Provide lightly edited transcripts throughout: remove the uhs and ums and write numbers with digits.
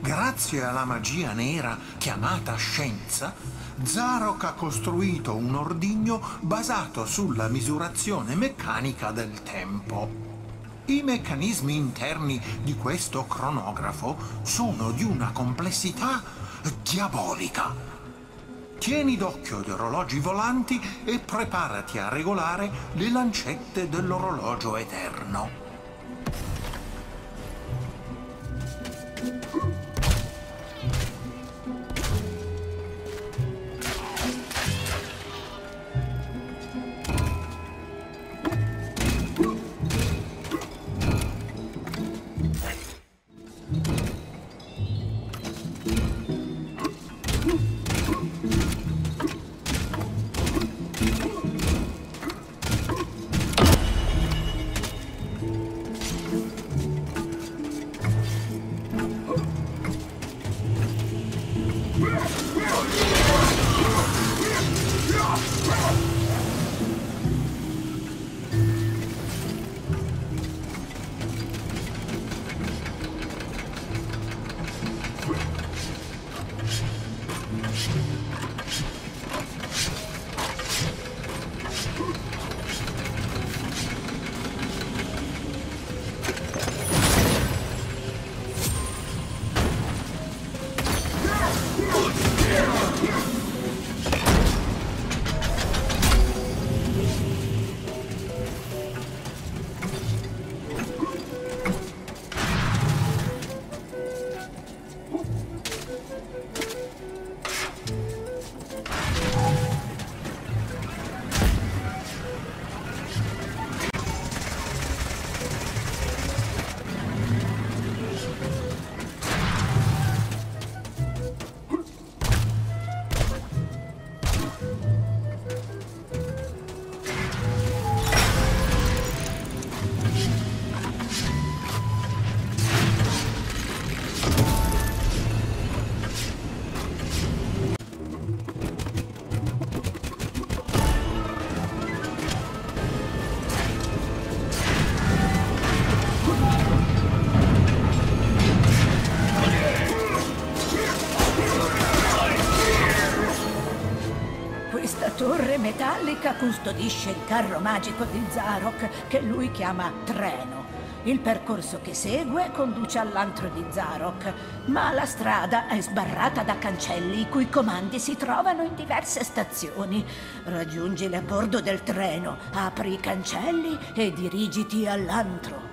Grazie alla magia nera chiamata scienza, Zarok ha costruito un ordigno basato sulla misurazione meccanica del tempo. I meccanismi interni di questo cronografo sono di una complessità diabolica. Tieni d'occhio gli orologi volanti e preparati a regolare le lancette dell'orologio eterno. Metallica custodisce il carro magico di Zarok, che lui chiama Treno. Il percorso che segue conduce all'antro di Zarok, ma la strada è sbarrata da cancelli i cui comandi si trovano in diverse stazioni. Raggiungili a bordo del treno, apri i cancelli e dirigiti all'antro.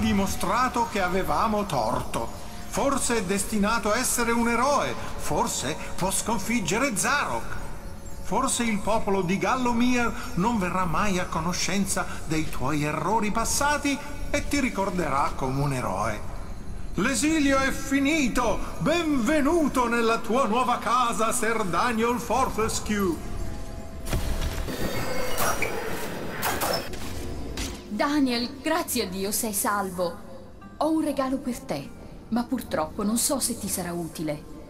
Dimostrato che avevamo torto. Forse è destinato a essere un eroe, forse può sconfiggere Zarok. Forse il popolo di Gallomir non verrà mai a conoscenza dei tuoi errori passati e ti ricorderà come un eroe. L'esilio è finito! Benvenuto nella tua nuova casa, Sir Daniel Fortescue! Daniel, grazie a Dio sei salvo. Ho un regalo per te, ma purtroppo non so se ti sarà utile.